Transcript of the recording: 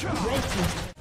Destroyed.